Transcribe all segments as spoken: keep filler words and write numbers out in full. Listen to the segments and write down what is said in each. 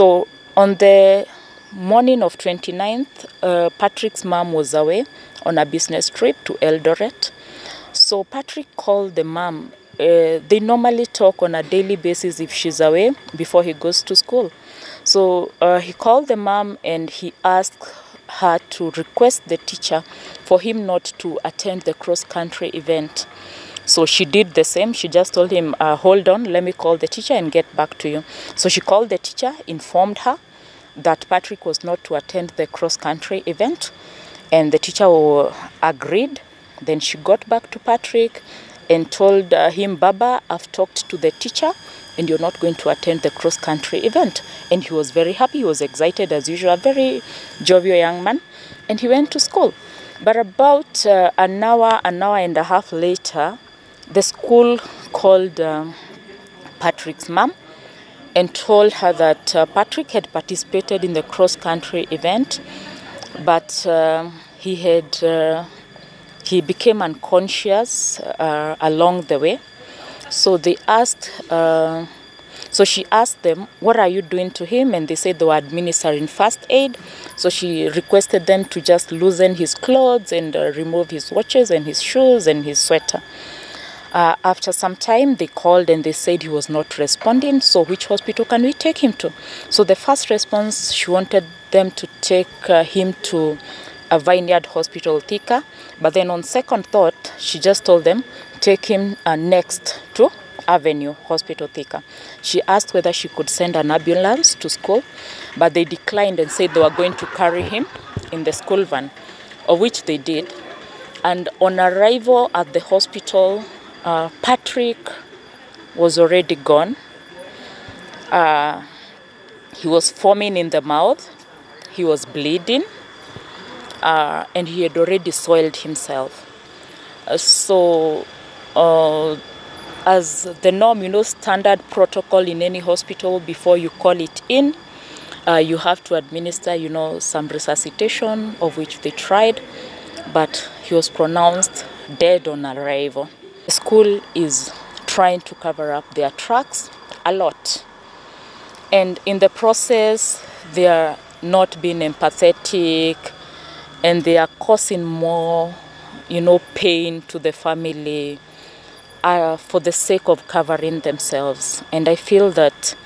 So on the morning of twenty-ninth, uh, Patrick's mom was away on a business trip to Eldoret. So Patrick called the mom. Uh, they normally talk on a daily basis if she's away before he goes to school. So uh, he called the mom and he asked her to request the teacher for him not to attend the cross-country event. So she did the same. She just told him, uh, hold on, let me call the teacher and get back to you. So she called the teacher, informed her that Patrick was not to attend the cross-country event, and the teacher agreed. Then she got back to Patrick and told uh, him, Baba, I've talked to the teacher and you're not going to attend the cross-country event. And he was very happy. He was excited as usual, a very jovial young man. And he went to school. But about uh, an hour, an hour and a half later, the school called um, Patrick's mom and told her that uh, Patrick had participated in the cross-country event, but uh, he had... Uh, He became unconscious uh, along the way. So they asked, uh, so she asked them, what are you doing to him? And they said they were administering first aid. So she requested them to just loosen his clothes and uh, remove his watches and his shoes and his sweater. Uh, after some time, they called and they said he was not responding. So which hospital can we take him to? So the first response, she wanted them to take uh, him to a Vineyard Hospital, Thika, but then on second thought, she just told them, take him uh, next to Avenue Hospital, Thika. She asked whether she could send an ambulance to school, but they declined and said they were going to carry him in the school van, of which they did. And on arrival at the hospital, uh, Patrick was already gone. Uh, he was foaming in the mouth, he was bleeding, Uh, and he had already soiled himself. Uh, so, uh, as the norm, you know, standard protocol in any hospital, before you call it in, uh, you have to administer, you know, some resuscitation, of which they tried, but he was pronounced dead on arrival. The school is trying to cover up their tracks a lot. And in the process, they are not being empathetic, and they are causing more, you know, pain to the family uh, for the sake of covering themselves. And I feel that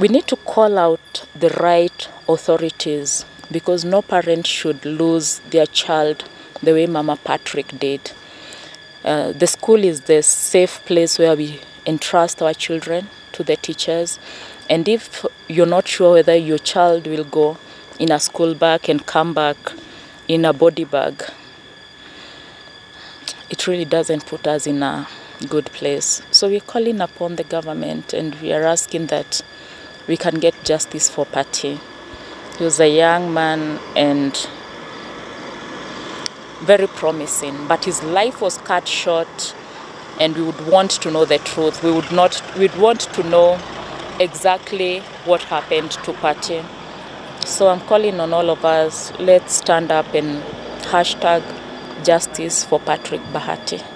we need to call out the right authorities, because no parent should lose their child the way Mama Patrick did. Uh, the school is the safe place where we entrust our children to the teachers. And if you're not sure whether your child will go in a school bag and come back in a body bag, it really doesn't put us in a good place. So we're calling upon the government and we are asking that we can get justice for Patty. He was a young man and very promising, but his life was cut short, and we would want to know the truth. We would not, we'd want to know exactly what happened to Patty. So I'm calling on all of us, let's stand up and hashtag justice for Patrick Bahati.